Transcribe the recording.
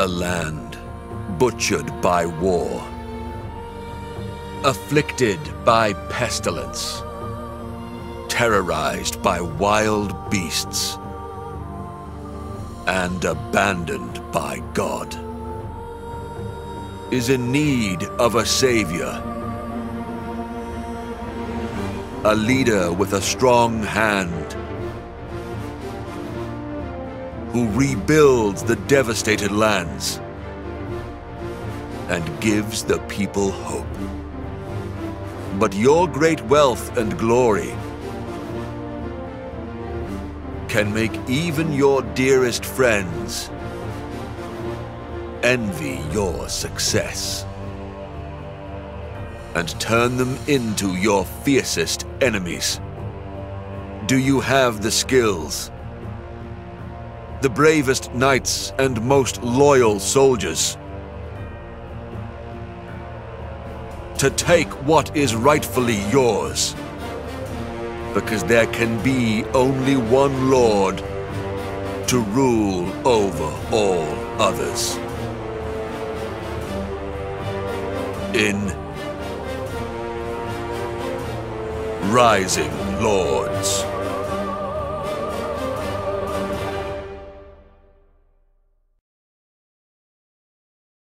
A land butchered by war, afflicted by pestilence, terrorized by wild beasts, and abandoned by God, is in need of a savior, a leader with a strong hand, who rebuilds the devastated lands and gives the people hope. But your great wealth and glory can make even your dearest friends envy your success and turn them into your fiercest enemies. Do you have the skills? The bravest knights and most loyal soldiers to take what is rightfully yours, because there can be only one Lord to rule over all others. In Rising Lords.